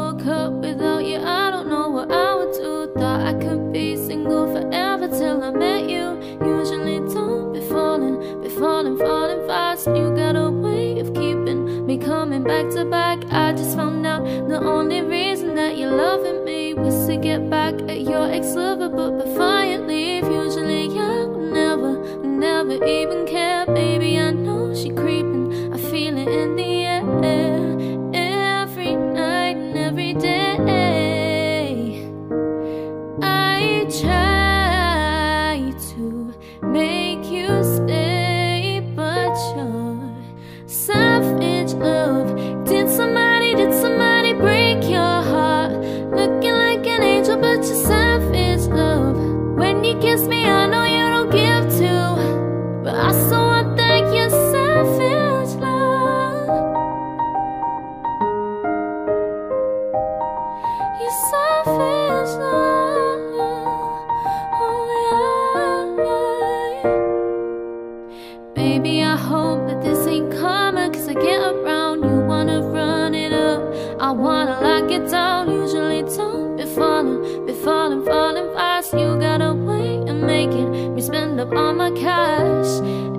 woke up without you, I don't know what I would do. Thought I could be single forever till I met you. Usually don't be falling fast. You got a way of keeping me coming back to back. I just found out the only reason that you're loving me was to get back at your ex-lover, but before you leave, usually I would never even care. Baby, I know she creeping, I feel it in the air. Falling fast, you got a way of making me spend up all my cash.